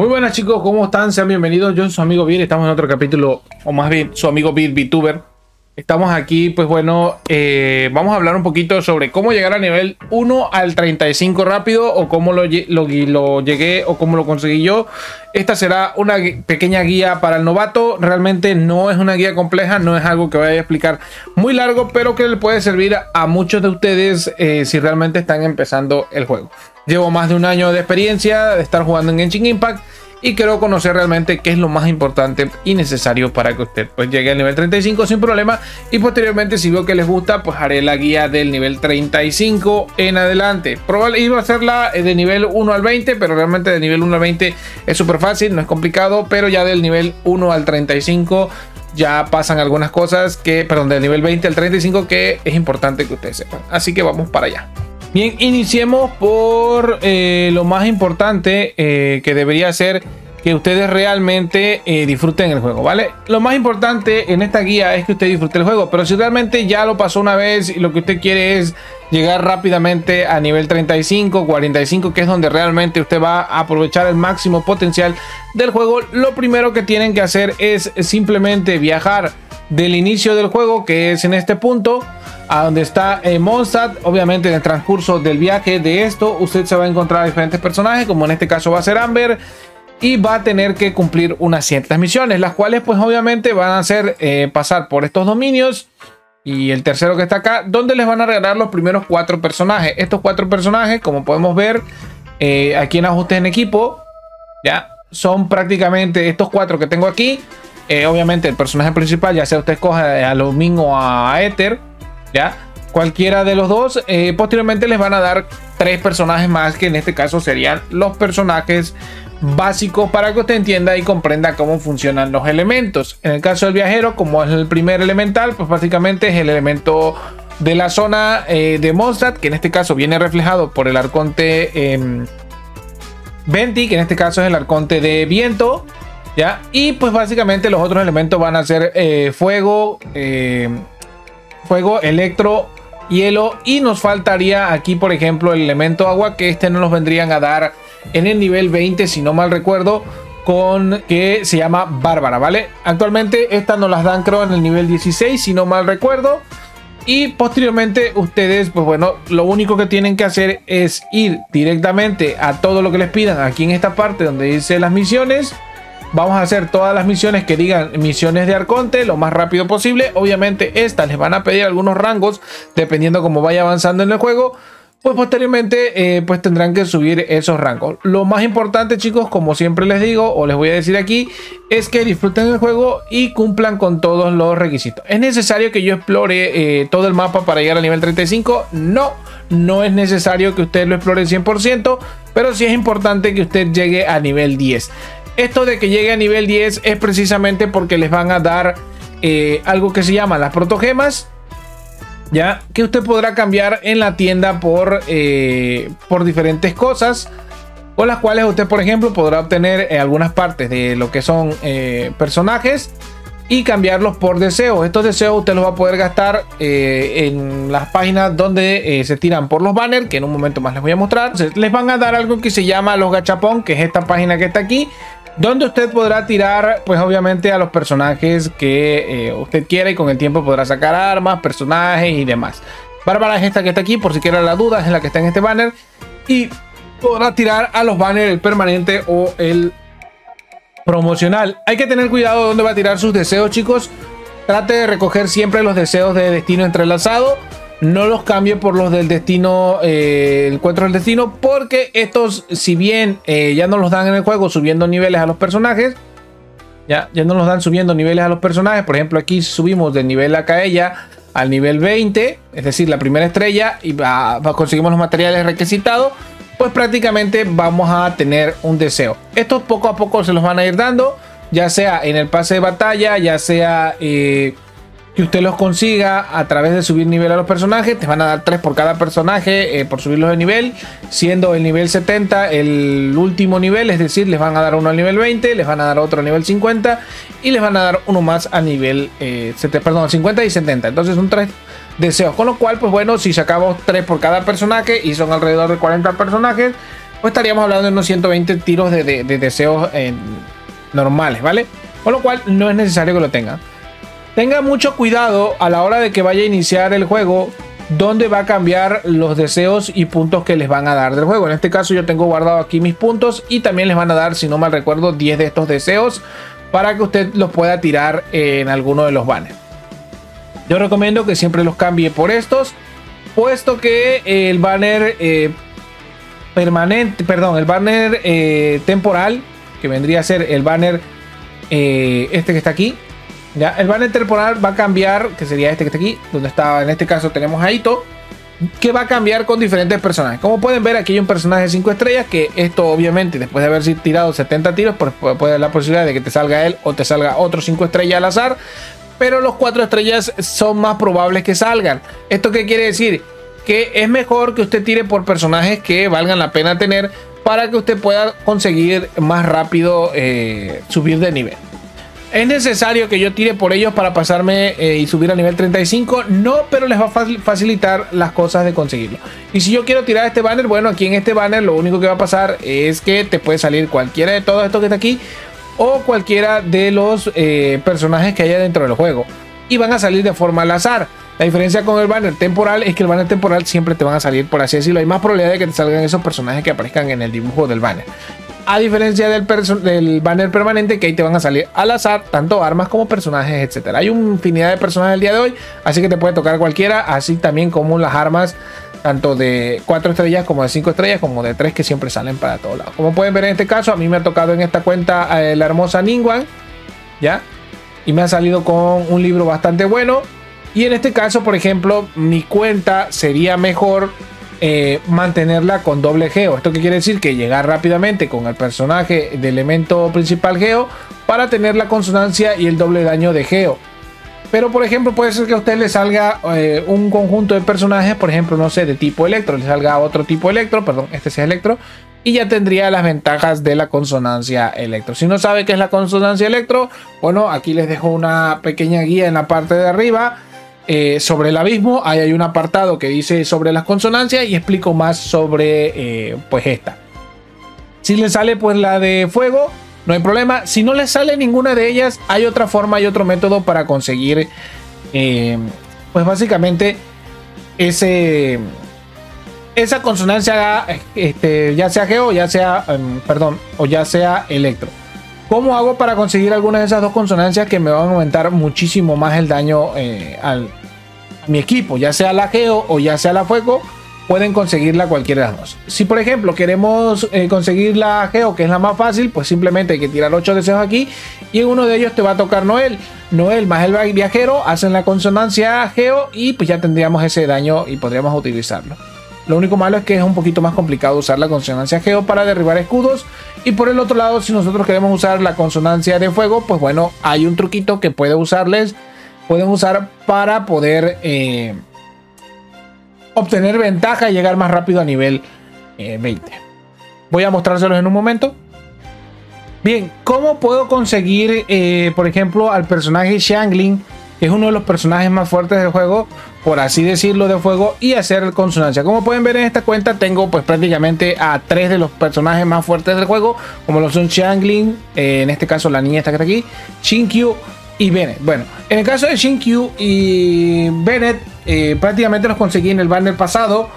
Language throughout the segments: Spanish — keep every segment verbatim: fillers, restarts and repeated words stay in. Muy buenas chicos, ¿cómo están? Sean bienvenidos, yo soy su amigo Bill, estamos en otro capítulo, o más bien, su amigo Bill VTuber. Estamos aquí, pues bueno, eh, vamos a hablar un poquito sobre cómo llegar a nivel uno al treinta y cinco rápido, o cómo lo, lo, lo llegué, o cómo lo conseguí yo. Esta será una pequeña guía para el novato, realmente no es una guía compleja, no es algo que vaya a explicar muy largo, pero que le puede servir a muchos de ustedes eh, si realmente están empezando el juego. Llevo más de un año de experiencia de estar jugando en Genshin Impact y quiero conocer realmente qué es lo más importante y necesario para que usted pues llegue al nivel treinta y cinco sin problema, y posteriormente si veo que les gusta pues haré la guía del nivel treinta y cinco en adelante. Probable iba a hacerla de nivel uno al veinte, pero realmente de nivel uno al veinte es súper fácil, no es complicado, pero ya del nivel uno al treinta y cinco ya pasan algunas cosas que, perdón, del nivel veinte al treinta y cinco que es importante que ustedes sepan, así que vamos para allá. Bien, iniciemos por eh, lo más importante eh, que debería ser que ustedes realmente eh, disfruten el juego, ¿vale? Lo más importante en esta guía es que usted disfrute el juego, pero si realmente ya lo pasó una vez y lo que usted quiere es llegar rápidamente a nivel treinta y cinco, cuarenta y cinco, que es donde realmente usted va a aprovechar el máximo potencial del juego, lo primero que tienen que hacer es simplemente viajar del inicio del juego, que es en este punto, a donde está eh, Mondstadt. Obviamente en el transcurso del viaje de esto usted se va a encontrar a diferentes personajes, como en este caso va a ser Amber, y va a tener que cumplir unas ciertas misiones, las cuales pues obviamente van a ser eh, pasar por estos dominios y el tercero que está acá, donde les van a regalar los primeros cuatro personajes. Estos cuatro personajes, como podemos ver eh, aquí en ajustes en equipo, ya son prácticamente estos cuatro que tengo aquí. Eh, obviamente el personaje principal, ya sea usted escoja a Lumine o a Aether, ya cualquiera de los dos, eh, posteriormente les van a dar tres personajes más, que en este caso serían los personajes básicos para que usted entienda y comprenda cómo funcionan los elementos. En el caso del viajero, como es el primer elemental, pues básicamente es el elemento de la zona eh, de Mondstadt, que en este caso viene reflejado por el arconte eh, Venti, que en este caso es el arconte de viento, ya, y pues básicamente los otros elementos van a ser eh, fuego, eh, fuego, electro, hielo, y nos faltaría aquí por ejemplo el elemento agua, que este no nos vendrían a dar en el nivel veinte, si no mal recuerdo, con que se llama Bárbara, ¿vale? Actualmente estas nos las dan creo en el nivel dieciséis, si no mal recuerdo, y posteriormente ustedes pues bueno, lo único que tienen que hacer es ir directamente a todo lo que les pidan aquí en esta parte donde dice las misiones. Vamos a hacer todas las misiones que digan misiones de arconte lo más rápido posible. Obviamente estas les van a pedir algunos rangos dependiendo cómo vaya avanzando en el juego, pues posteriormente eh, pues tendrán que subir esos rangos. Lo más importante chicos, como siempre les digo o les voy a decir aquí, es que disfruten el juego y cumplan con todos los requisitos. ¿Es necesario que yo explore eh, todo el mapa para llegar al nivel treinta y cinco? No, no es necesario que usted lo explore cien por ciento, pero sí es importante que usted llegue a nivel diez. Esto de que llegue a nivel diez es precisamente porque les van a dar eh, algo que se llama las protogemas, ya que usted podrá cambiar en la tienda por, eh, por diferentes cosas, con las cuales usted por ejemplo podrá obtener eh, algunas partes de lo que son eh, personajes y cambiarlos por deseos. Estos deseos usted los va a poder gastar eh, en las páginas donde eh, se tiran por los banners, que en un momento más les voy a mostrar. Entonces, les van a dar algo que se llama los GATCHAPÓN, que es esta página que está aquí, donde usted podrá tirar pues obviamente a los personajes que eh, usted quiera, y con el tiempo podrá sacar armas, personajes y demás. Bárbara es esta que está aquí, por si quiera la duda, es la que está en este banner, y podrá tirar a los banners el permanente o el promocional. Hay que tener cuidado dónde va a tirar sus deseos chicos, trate de recoger siempre los deseos de destino entrelazado, no los cambie por los del destino, eh, encuentro del destino, porque estos, si bien eh, ya no los dan en el juego subiendo niveles a los personajes, ya, ya no los dan subiendo niveles a los personajes. Por ejemplo, aquí subimos del nivel a Kaeya al nivel veinte, es decir, la primera estrella, y ah, conseguimos los materiales requisitados, pues prácticamente vamos a tener un deseo. Estos poco a poco se los van a ir dando, ya sea en el pase de batalla, ya sea... Eh, que usted los consiga a través de subir nivel a los personajes. Te van a dar tres por cada personaje eh, por subirlos de nivel, siendo el nivel setenta el último nivel, es decir, les van a dar uno al nivel veinte, les van a dar otro al nivel cincuenta y les van a dar uno más al nivel eh, perdón, cincuenta y setenta. Entonces son tres deseos, con lo cual pues bueno, si sacamos tres por cada personaje y son alrededor de cuarenta personajes, pues estaríamos hablando de unos ciento veinte tiros de, de, de deseos eh, normales, ¿vale? Con lo cual no es necesario que lo tenga. Tenga mucho cuidado a la hora de que vaya a iniciar el juego, donde va a cambiar los deseos y puntos que les van a dar del juego. En este caso yo tengo guardado aquí mis puntos y también les van a dar, si no mal recuerdo, diez de estos deseos para que usted los pueda tirar en alguno de los banners. Yo recomiendo que siempre los cambie por estos, puesto que el banner eh, permanente, perdón, el banner eh, temporal, que vendría a ser el banner eh, este que está aquí, ya, el banner temporal va a cambiar, que sería este que está aquí, donde está, en este caso tenemos a Ito, que va a cambiar con diferentes personajes. Como pueden ver, aquí hay un personaje de cinco estrellas, que esto obviamente después de haber tirado setenta tiros, pues puede haber la posibilidad de que te salga él o te salga otro cinco estrellas al azar, pero los cuatro estrellas son más probables que salgan. ¿Esto qué quiere decir? Que es mejor que usted tire por personajes que valgan la pena tener para que usted pueda conseguir más rápido eh, subir de nivel. ¿Es necesario que yo tire por ellos para pasarme eh, y subir al nivel treinta y cinco? No, pero les va a facilitar las cosas de conseguirlo. Y si yo quiero tirar este banner, bueno, aquí en este banner lo único que va a pasar es que te puede salir cualquiera de todos estos que está aquí o cualquiera de los eh, personajes que haya dentro del juego. Y van a salir de forma al azar. La diferencia con el banner temporal es que el banner temporal siempre te van a salir, por así decirlo. Hay más probabilidad de que te salgan esos personajes que aparezcan en el dibujo del banner. A diferencia del, del banner permanente, que ahí te van a salir al azar, tanto armas como personajes, etcétera. Hay una infinidad de personajes el día de hoy, así que te puede tocar cualquiera, así también como las armas, tanto de cuatro estrellas como de cinco estrellas, como de tres, que siempre salen para todos lados. Como pueden ver en este caso, a mí me ha tocado en esta cuenta eh, la hermosa Ningguang, ¿ya? Y me ha salido con un libro bastante bueno. Y en este caso, por ejemplo, mi cuenta sería mejor... Eh, mantenerla con doble geo. Esto que quiere decir que llegar rápidamente con el personaje de elemento principal geo para tener la consonancia y el doble daño de geo. Pero por ejemplo puede ser que a usted le salga eh, un conjunto de personajes, por ejemplo, no sé, de tipo electro, le salga otro tipo electro, perdón, este sea electro, y ya tendría las ventajas de la consonancia electro. Si no sabe qué es la consonancia electro, bueno, aquí les dejo una pequeña guía en la parte de arriba. Eh, sobre el abismo, ahí hay un apartado que dice sobre las consonancias y explico más sobre eh, pues esta. Si le sale pues la de fuego, no hay problema. Si no le sale ninguna de ellas, hay otra forma, hay otro método para conseguir eh, pues básicamente ese, esa consonancia, este, ya sea geo, ya sea, um, perdón, o ya sea electro. ¿Cómo hago para conseguir alguna de esas dos consonancias que me van a aumentar muchísimo más el daño eh, al, a mi equipo? Ya sea la geo o ya sea la fuego, pueden conseguirla cualquiera de las dos. Si por ejemplo queremos eh, conseguir la geo, que es la más fácil, pues simplemente hay que tirar ocho deseos aquí y en uno de ellos te va a tocar Noel. Noel más el viajero hacen la consonancia geo y pues ya tendríamos ese daño y podríamos utilizarlo. Lo único malo es que es un poquito más complicado usar la consonancia geo para derribar escudos. Y por el otro lado, si nosotros queremos usar la consonancia de fuego, pues bueno, hay un truquito que puede usarles, pueden usar para poder eh, obtener ventaja y llegar más rápido a nivel eh, veinte. Voy a mostrárselos en un momento. Bien, ¿cómo puedo conseguir, eh, por ejemplo, al personaje Xiangling, que es uno de los personajes más fuertes del juego, por así decirlo, de fuego, y hacer consonancia? Como pueden ver en esta cuenta tengo pues prácticamente a tres de los personajes más fuertes del juego, como lo son Xiangling, eh, en este caso la niña esta que está aquí, Xingqiu y Bennett. Bueno, en el caso de Xingqiu y Bennett, eh, prácticamente los conseguí en el banner pasado,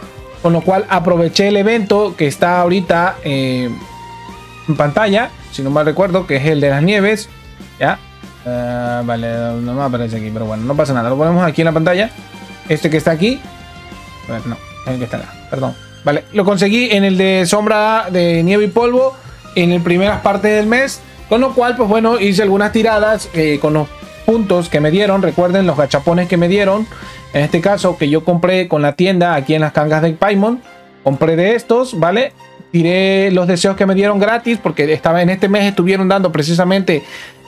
con lo cual aproveché el evento que está ahorita eh, en pantalla, si no mal recuerdo, que es el de las nieves, ¿ya? Uh, vale, no me aparece aquí, pero bueno, no pasa nada, lo ponemos aquí en la pantalla. Este que está aquí, a ver, no, el que está acá, perdón. Vale, lo conseguí en el de sombra de nieve y polvo, en las primeras partes del mes, con lo cual, pues bueno, hice algunas tiradas eh, con los puntos que me dieron. Recuerden los gachapones que me dieron, en este caso que yo compré con la tienda aquí en las cangas de Paimon, compré de estos, ¿vale? Tiré los deseos que me dieron gratis, porque estaba en este mes estuvieron dando precisamente...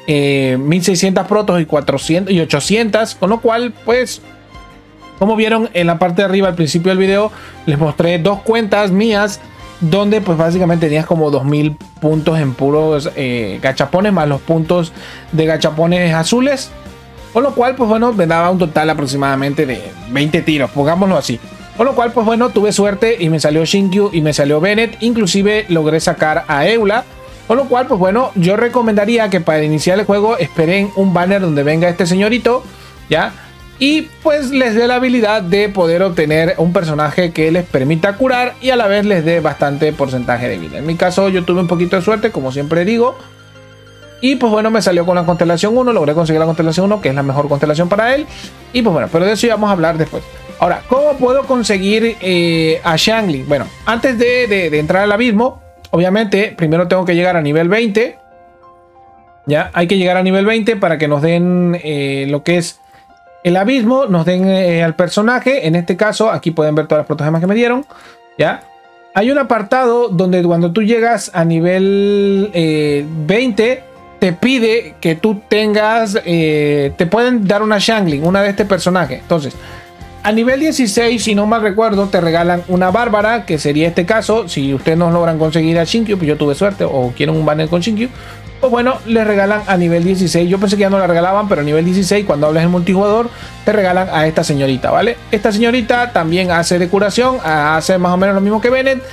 Eh, mil seiscientos protos y cuatrocientos y ochocientos, con lo cual pues como vieron en la parte de arriba al principio del video les mostré dos cuentas mías donde pues básicamente tenías como dos mil puntos en puros eh, gachapones más los puntos de gachapones azules, con lo cual pues bueno me daba un total aproximadamente de veinte tiros, pongámoslo así. Con lo cual, pues bueno, tuve suerte y me salió Xingqiu y me salió Bennett. Inclusive logré sacar a Eula. Con lo cual, pues bueno, yo recomendaría que para iniciar el juego esperen un banner donde venga este señorito, ¿ya? Y pues les dé la habilidad de poder obtener un personaje que les permita curar y a la vez les dé bastante porcentaje de vida. En mi caso yo tuve un poquito de suerte, como siempre digo. Y pues bueno, me salió con la constelación uno, logré conseguir la constelación uno, que es la mejor constelación para él. Y pues bueno, pero de eso ya vamos a hablar después. Ahora, ¿cómo puedo conseguir eh, a Xiangling? Bueno, antes de, de, de entrar al abismo, obviamente, primero tengo que llegar a nivel veinte. Ya, hay que llegar a nivel veinte para que nos den eh, lo que es el abismo, nos den eh, al personaje. En este caso, aquí pueden ver todas las protogemas que me dieron, ¿ya? Hay un apartado donde cuando tú llegas a nivel eh, veinte, te pide que tú tengas... Eh, te pueden dar una Xiangling, una de este personaje. Entonces, a nivel dieciséis, si no mal recuerdo, te regalan una Bárbara, que sería este caso. Si ustedes no logran conseguir a Xingqiu, pues yo tuve suerte, o quieren un banner con Xingqiu, pues bueno, les regalan a nivel dieciséis. Yo pensé que ya no la regalaban, pero a nivel dieciséis, cuando hables en multijugador, te regalan a esta señorita, ¿vale? Esta señorita también hace de curación, hace más o menos lo mismo que Bennett.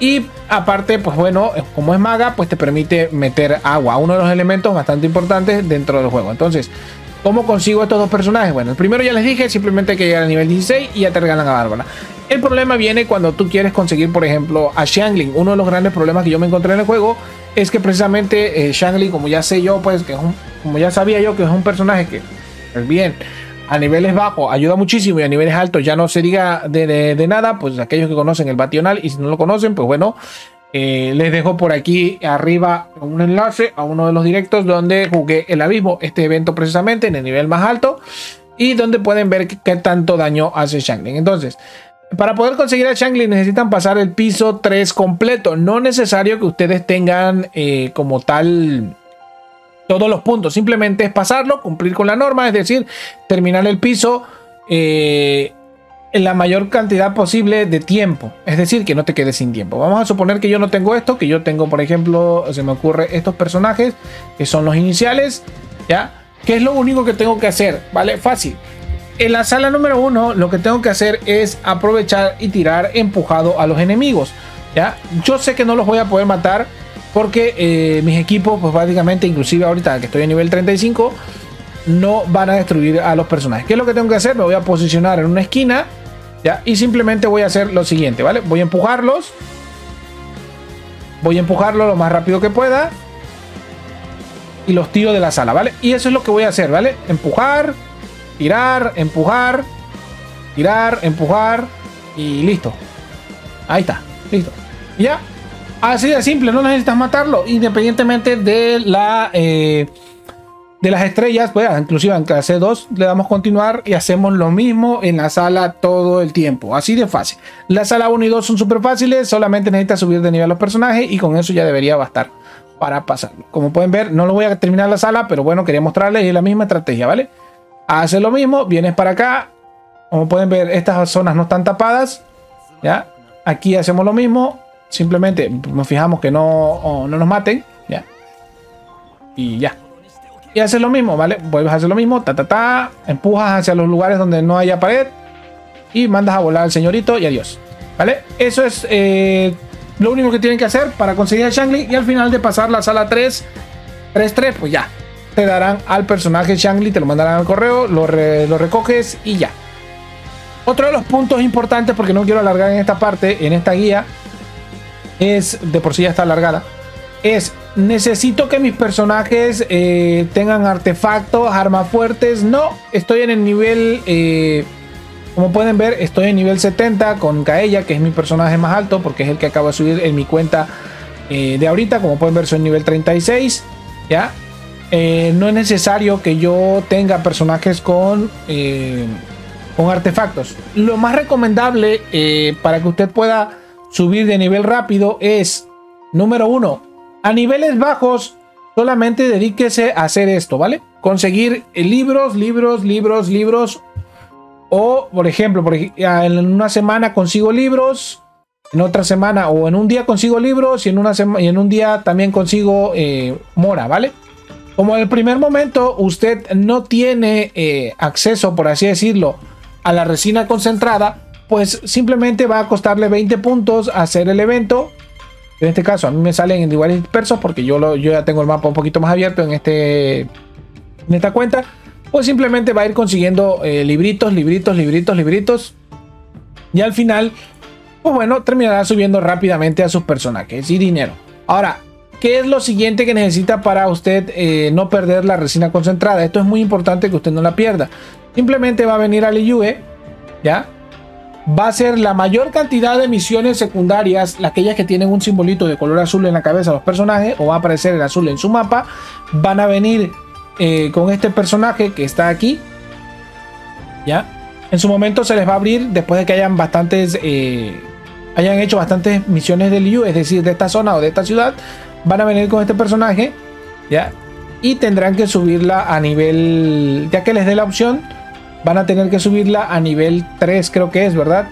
Y aparte, pues bueno, como es maga, pues te permite meter agua, uno de los elementos bastante importantes dentro del juego. Entonces, ¿cómo consigo estos dos personajes? Bueno, el primero ya les dije, simplemente hay que llegar a nivel dieciséis y ya te regalan a Bárbara. El problema viene cuando tú quieres conseguir, por ejemplo, a Xiangling. Uno de los grandes problemas que yo me encontré en el juego es que precisamente eh, Xiangling, como ya sé yo, pues que es un, como ya sabía yo que es un personaje que, pues bien, a niveles bajos ayuda muchísimo y a niveles altos ya no se diga de, de, de nada. Pues aquellos que conocen el Bational, y si no lo conocen, pues bueno, Eh, les dejo por aquí arriba un enlace a uno de los directos donde jugué el abismo, este evento precisamente en el nivel más alto, y donde pueden ver qué tanto daño hace Xiangling. Entonces, para poder conseguir a Xiangling necesitan pasar el piso tres completo. No es necesario que ustedes tengan eh, como tal todos los puntos, simplemente es pasarlo, cumplir con la norma, es decir, terminar el piso eh, en la mayor cantidad posible de tiempo, es decir, que no te quedes sin tiempo. Vamos a suponer que yo no tengo esto, que yo tengo, por ejemplo, se me ocurre estos personajes que son los iniciales, ¿ya? ¿Qué es lo único que tengo que hacer? Vale, fácil. En la sala número uno lo que tengo que hacer es aprovechar y tirar empujado a los enemigos, ¿ya? Yo sé que no los voy a poder matar porque eh, mis equipos, pues básicamente, inclusive ahorita que estoy en nivel treinta y cinco, no van a destruir a los personajes. ¿Qué es lo que tengo que hacer? Me voy a posicionar en una esquina, ¿ya? Y simplemente voy a hacer lo siguiente, ¿vale? Voy a empujarlos. Voy a empujarlos lo más rápido que pueda. Y los tiro de la sala, ¿vale? Y eso es lo que voy a hacer, ¿vale? Empujar, tirar, empujar, tirar, empujar. Y listo. Ahí está, listo. Ya. Así de simple, no necesitas matarlo. Independientemente de la... Eh, de las estrellas, pues inclusive en clase dos le damos continuar y hacemos lo mismo en la sala todo el tiempo, así de fácil. La sala uno y dos son súper fáciles, solamente necesitas subir de nivel a los personajes y con eso ya debería bastar para pasar. Como pueden ver, no lo voy a terminar la sala, pero bueno, quería mostrarles y es la misma estrategia, ¿vale? Haces lo mismo, vienes para acá, como pueden ver, estas zonas no están tapadas, ¿ya? Aquí hacemos lo mismo, simplemente nos fijamos que no, no nos maten, ¿ya? Y ya. Y haces lo mismo, ¿vale? Vuelves a hacer lo mismo, ta, ta, ta, empujas hacia los lugares donde no haya pared y mandas a volar al señorito y adiós, ¿vale? Eso es eh, lo único que tienen que hacer para conseguir a Xiangling, y al final de pasar la sala tres, tres, tres, pues ya, te darán al personaje Xiangling, te lo mandarán al correo, lo, re, lo recoges y ya. Otro de los puntos importantes, porque no quiero alargar en esta parte, en esta guía, es, de por sí ya está alargada, es... necesito que mis personajes eh, tengan artefactos, armas fuertes. No, estoy en el nivel, eh, como pueden ver, estoy en nivel setenta con Kaeya, que es mi personaje más alto, porque es el que acabo de subir en mi cuenta eh, de ahorita. Como pueden ver, soy nivel treinta y seis, ¿ya? Eh, no es necesario que yo tenga personajes con, eh, con artefactos. Lo más recomendable eh, para que usted pueda subir de nivel rápido es, número uno, a niveles bajos, solamente dedíquese a hacer esto, ¿vale? Conseguir libros, libros, libros, libros. O, por ejemplo, por, en una semana consigo libros. En otra semana o en un día consigo libros. Y en, una sema, y en un día también consigo eh, mora, ¿vale? Como en el primer momento usted no tiene eh, acceso, por así decirlo, a la resina concentrada, pues simplemente va a costarle veinte puntos hacer el evento. En este caso a mí me salen en iguales dispersos porque yo, lo, yo ya tengo el mapa un poquito más abierto en, este, en esta cuenta. Pues simplemente va a ir consiguiendo eh, libritos, libritos, libritos, libritos. Y al final, pues bueno, terminará subiendo rápidamente a sus personajes y dinero. Ahora, ¿qué es lo siguiente que necesita para usted eh, no perder la resina concentrada? Esto es muy importante que usted no la pierda. Simplemente va a venir a Liyue, ¿ya? Va a hacer la mayor cantidad de misiones secundarias, aquellas que tienen un simbolito de color azul en la cabeza de los personajes, o va a aparecer el azul en su mapa. Van a venir eh, con este personaje que está aquí, ¿ya? En su momento se les va a abrir después de que hayan bastantes, eh, hayan hecho bastantes misiones de Liyue, es decir, de esta zona o de esta ciudad. Van a venir con este personaje, ¿ya? Y tendrán que subirla a nivel, ya que les dé la opción, van a tener que subirla a nivel tres, creo que es, ¿verdad?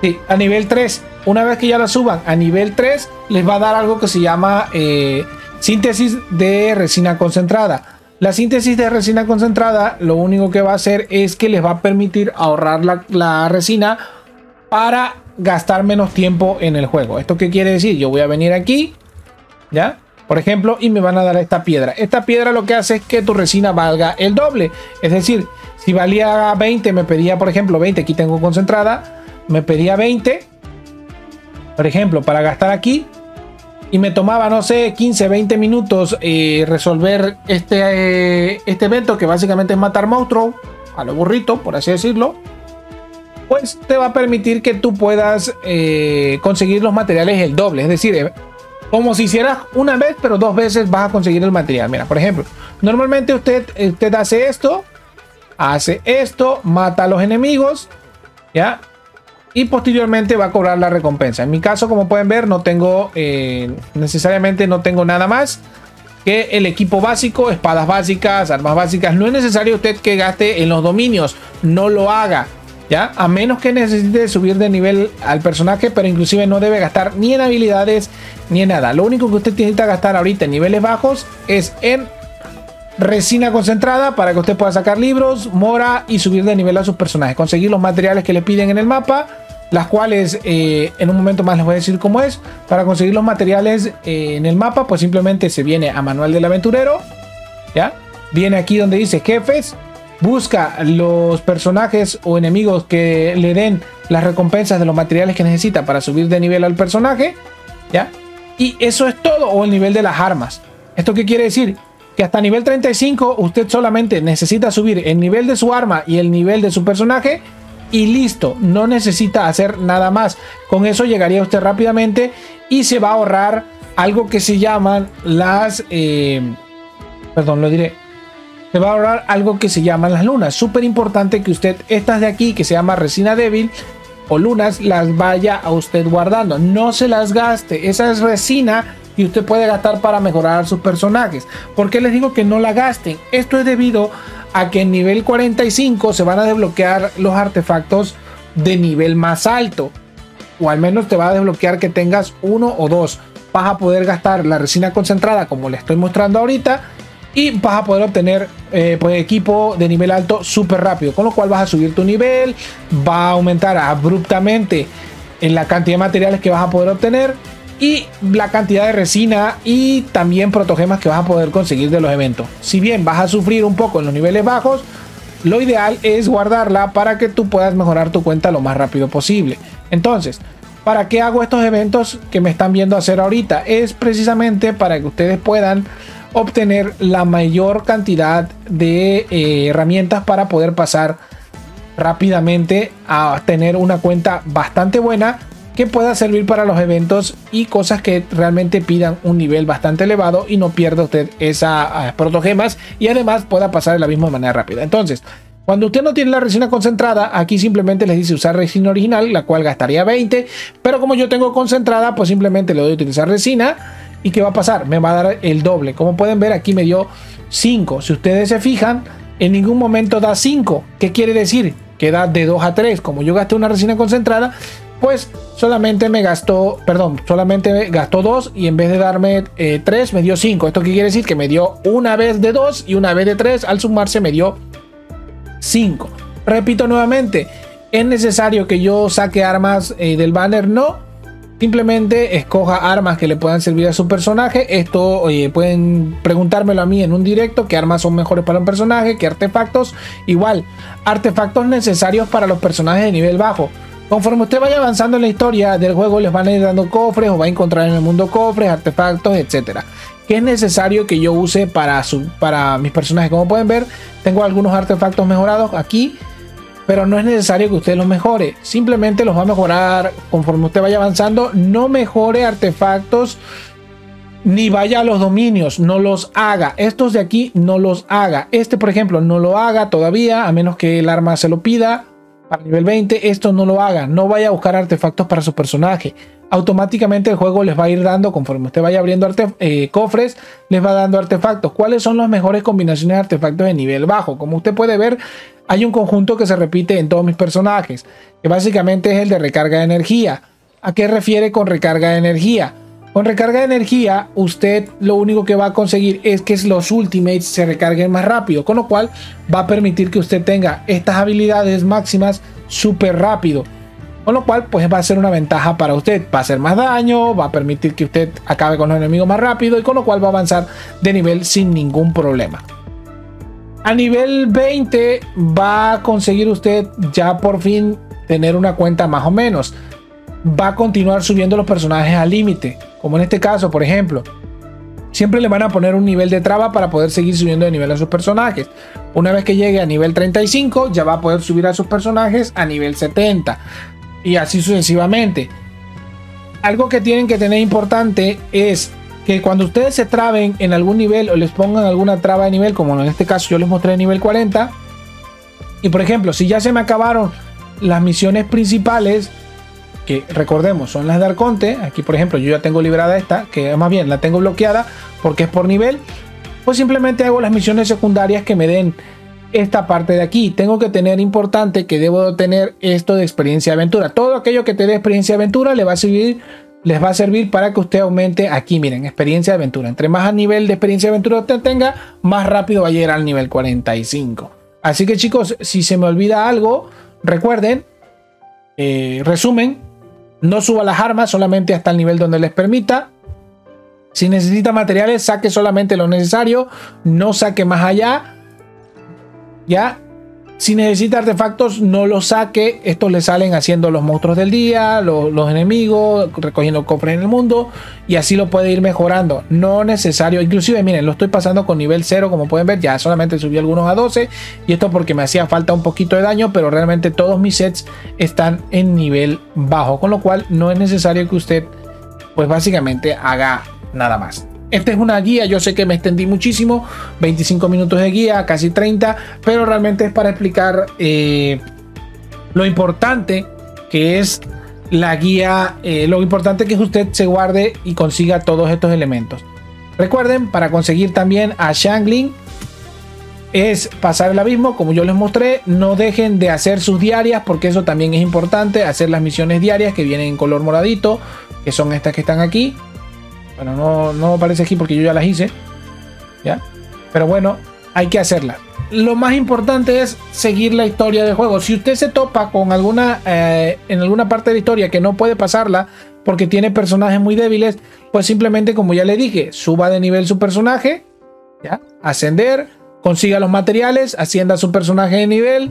Sí, a nivel tres. Una vez que ya la suban a nivel tres, les va a dar algo que se llama eh, síntesis de resina concentrada. La síntesis de resina concentrada lo único que va a hacer es que les va a permitir ahorrar la, la resina para gastar menos tiempo en el juego. ¿Esto qué quiere decir? Yo voy a venir aquí, ¿ya? Por ejemplo, y me van a dar esta piedra. Esta piedra lo que hace es que tu resina valga el doble. Es decir, si valía veinte, me pedía, por ejemplo, veinte. Aquí tengo concentrada. Me pedía veinte, por ejemplo, para gastar aquí. Y me tomaba, no sé, quince, veinte minutos eh, resolver este, eh, este evento, que básicamente es matar monstruos, a lo burrito, por así decirlo. Pues te va a permitir que tú puedas eh, conseguir los materiales el doble. Es decir... Eh, como si hicieras una vez, pero dos veces vas a conseguir el material. Mira, por ejemplo, normalmente usted, usted hace esto, hace esto, mata a los enemigos, ¿ya? Y posteriormente va a cobrar la recompensa. En mi caso, como pueden ver, no tengo, eh, necesariamente no tengo nada más que el equipo básico, espadas básicas, armas básicas. No es necesario usted que gaste en los dominios, no lo haga, ¿ya? A menos que necesite subir de nivel al personaje, pero inclusive no debe gastar ni en habilidades ni en nada. Lo único que usted necesita gastar ahorita en niveles bajos es en resina concentrada, para que usted pueda sacar libros, mora y subir de nivel a sus personajes, conseguir los materiales que le piden en el mapa, las cuales eh, en un momento más les voy a decir cómo es. Para conseguir los materiales eh, en el mapa, pues simplemente se viene a Manual del Aventurero, ¿ya? Viene aquí donde dice Jefes, busca los personajes o enemigos que le den las recompensas de los materiales que necesita para subir de nivel al personaje, ¿ya? Y eso es todo. O el nivel de las armas. ¿Esto qué quiere decir? Que hasta nivel treinta y cinco usted solamente necesita subir el nivel de su arma y el nivel de su personaje y listo. No necesita hacer nada más. Con eso llegaría usted rápidamente y se va a ahorrar algo que se llaman las... Eh, perdón, lo diré. Se va a ahorrar algo que se llaman las lunas. Súper importante que usted estas de aquí, que se llama resina débil o lunas, las vaya a usted guardando. No se las gaste. Esa es resina y usted puede gastar para mejorar sus personajes. ¿Por qué les digo que no la gasten? Esto es debido a que en nivel cuarenta y cinco se van a desbloquear los artefactos de nivel más alto. O al menos te va a desbloquear que tengas uno o dos. Vas a poder gastar la resina concentrada como le estoy mostrando ahorita. Y vas a poder obtener eh, pues, equipo de nivel alto súper rápido. Con lo cual vas a subir tu nivel. Va a aumentar abruptamente en la cantidad de materiales que vas a poder obtener. Y la cantidad de resina y también protogemas que vas a poder conseguir de los eventos. Si bien vas a sufrir un poco en los niveles bajos, lo ideal es guardarla para que tú puedas mejorar tu cuenta lo más rápido posible. Entonces, ¿para qué hago estos eventos que me están viendo hacer ahorita? Es precisamente para que ustedes puedan obtener la mayor cantidad de eh, herramientas para poder pasar rápidamente a tener una cuenta bastante buena que pueda servir para los eventos y cosas que realmente pidan un nivel bastante elevado y no pierda usted esas protogemas y además pueda pasar de la misma manera rápida. Entonces, cuando usted no tiene la resina concentrada, aquí simplemente les dice usar resina original, la cual gastaría veinte, pero como yo tengo concentrada, pues simplemente le doy a utilizar resina. ¿Y qué va a pasar? Me va a dar el doble. Como pueden ver, aquí me dio cinco. Si ustedes se fijan, en ningún momento da cinco. ¿Qué quiere decir? Que da de dos a tres. Como yo gasté una resina concentrada, pues solamente me gastó, perdón, solamente me gastó dos y en vez de darme eh, tres, me dio cinco. ¿Esto qué quiere decir? Que me dio una vez de dos y una vez de tres. Al sumarse me dio cinco. Repito nuevamente, ¿Es necesario que yo saque armas eh, del banner? No. Simplemente escoja armas que le puedan servir a su personaje. Esto oye, pueden preguntármelo a mí en un directo. ¿Qué armas son mejores para un personaje? ¿Qué artefactos? Igual, artefactos necesarios para los personajes de nivel bajo. Conforme usted vaya avanzando en la historia del juego, les van a ir dando cofres o va a encontrar en el mundo cofres, artefactos, etcétera. ¿Qué es necesario que yo use para, su, para mis personajes? Como pueden ver, tengo algunos artefactos mejorados aquí. Pero no es necesario que usted los mejore. Simplemente los va a mejorar conforme usted vaya avanzando. No mejore artefactos ni vaya a los dominios. No los haga. Estos de aquí no los haga. Este, por ejemplo, no lo haga todavía. A menos que el arma se lo pida. Para nivel veinte, esto no lo haga. No vaya a buscar artefactos para su personaje. Automáticamente el juego les va a ir dando, conforme usted vaya abriendo eh, cofres, les va dando artefactos. ¿Cuáles son las mejores combinaciones de artefactos de nivel bajo? Como usted puede ver, hay un conjunto que se repite en todos mis personajes, que básicamente es el de recarga de energía. ¿A qué refiere con recarga de energía? Con recarga de energía, usted lo único que va a conseguir es que los ultimates se recarguen más rápido, con lo cual va a permitir que usted tenga estas habilidades máximas súper rápido. Con lo cual, pues va a ser una ventaja para usted. Va a hacer más daño, va a permitir que usted acabe con los enemigos más rápido y con lo cual va a avanzar de nivel sin ningún problema. A nivel veinte va a conseguir usted ya por fin tener una cuenta más o menos. Va a continuar subiendo los personajes al límite. Como en este caso, por ejemplo. Siempre le van a poner un nivel de traba para poder seguir subiendo de nivel a sus personajes. Una vez que llegue a nivel treinta y cinco, ya va a poder subir a sus personajes a nivel setenta. Y así sucesivamente. Algo que tienen que tener importante es que cuando ustedes se traben en algún nivel o les pongan alguna traba de nivel, como en este caso yo les mostré nivel cuarenta, y por ejemplo, si ya se me acabaron las misiones principales, que recordemos son las de Arconte, aquí por ejemplo yo ya tengo liberada esta, que más bien la tengo bloqueada porque es por nivel, pues simplemente hago las misiones secundarias que me den esta parte de aquí. Tengo que tener importante que debo tener esto de experiencia de aventura. Todo aquello que te dé experiencia de aventura le va a servir, les va a servir para que usted aumente aquí. Miren, experiencia de aventura. Entre más a nivel de experiencia de aventura usted tenga, más rápido va a llegar al nivel cuarenta y cinco. Así que chicos, si se me olvida algo, recuerden, eh, resumen, no suba las armas solamente hasta el nivel donde les permita. Si necesita materiales, saque solamente lo necesario, no saque más allá. Ya, si necesita artefactos, no los saque. Estos le salen haciendo los monstruos del día, los, los enemigos, recogiendo cofres en el mundo, y así lo puede ir mejorando. No necesario, inclusive miren, lo estoy pasando con nivel cero, como pueden ver, ya solamente subí algunos a doce, y esto porque me hacía falta un poquito de daño, pero realmente todos mis sets están en nivel bajo, con lo cual no es necesario que usted, pues básicamente haga nada más. Esta es una guía, yo sé que me extendí muchísimo, veinticinco minutos de guía, casi treinta, pero realmente es para explicar eh, lo importante que es la guía, eh, lo importante que es usted se guarde y consiga todos estos elementos. Recuerden, para conseguir también a Xiangling es pasar el abismo, como yo les mostré. No dejen de hacer sus diarias, porque eso también es importante, hacer las misiones diarias que vienen en color moradito, que son estas que están aquí. Bueno, no, no aparece aquí porque yo ya las hice, ¿ya? Pero bueno, hay que hacerlas. Lo más importante es seguir la historia del juego. Si usted se topa con alguna, eh, en alguna parte de la historia que no puede pasarla porque tiene personajes muy débiles, pues simplemente, como ya le dije, suba de nivel su personaje, ¿ya? Ascender, consiga los materiales, ascienda su personaje de nivel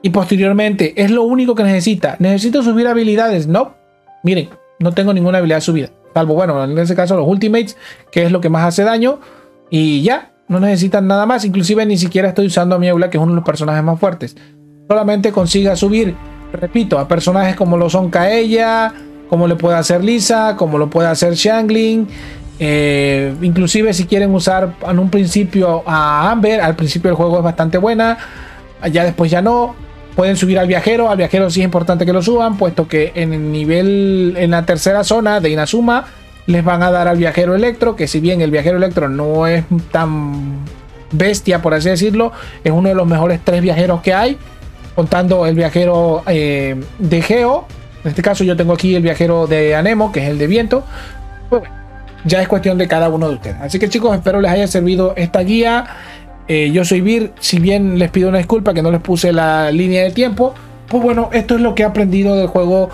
y posteriormente es lo único que necesita. ¿Necesito subir habilidades? No, miren, no tengo ninguna habilidad subida. Salvo, bueno, en ese caso los ultimates, que es lo que más hace daño. Y ya, no necesitan nada más. Inclusive ni siquiera estoy usando a mi Eula, que es uno de los personajes más fuertes. Solamente consiga subir, repito, a personajes como lo son Kaeya, como le puede hacer Lisa, como lo puede hacer Xiangling. Eh, inclusive si quieren usar en un principio a Amber, al principio del juego es bastante buena. Ya después ya no. Pueden subir al viajero, al viajero sí es importante que lo suban, puesto que en el nivel, en la tercera zona de Inazuma, les van a dar al viajero electro, que si bien el viajero electro no es tan bestia, por así decirlo, es uno de los mejores tres viajeros que hay, contando el viajero eh, de Geo, en este caso yo tengo aquí el viajero de Anemo, que es el de viento, pues bueno, ya es cuestión de cada uno de ustedes. Así que chicos, espero les haya servido esta guía. Eh, yo soy Vir, si bien les pido una disculpa que no les puse la línea de tiempo, Pues bueno, esto es lo que he aprendido del juego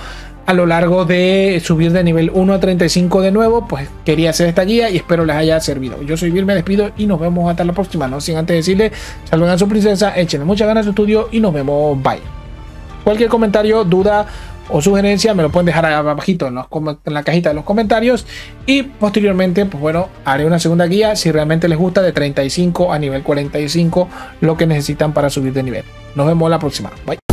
a lo largo de subir de nivel uno a treinta y cinco de nuevo. Pues quería hacer esta guía y espero les haya servido. Yo soy Bill, me despido y nos vemos hasta la próxima. No sin antes decirle, salven a su princesa, échenle muchas ganas a su estudio y nos vemos, bye. Cualquier comentario, duda o sugerencia me lo pueden dejar abajito en, los, en la cajita de los comentarios, y posteriormente, pues bueno, haré una segunda guía si realmente les gusta, de treinta y cinco a nivel cuarenta y cinco, lo que necesitan para subir de nivel. Nos vemos la próxima, bye.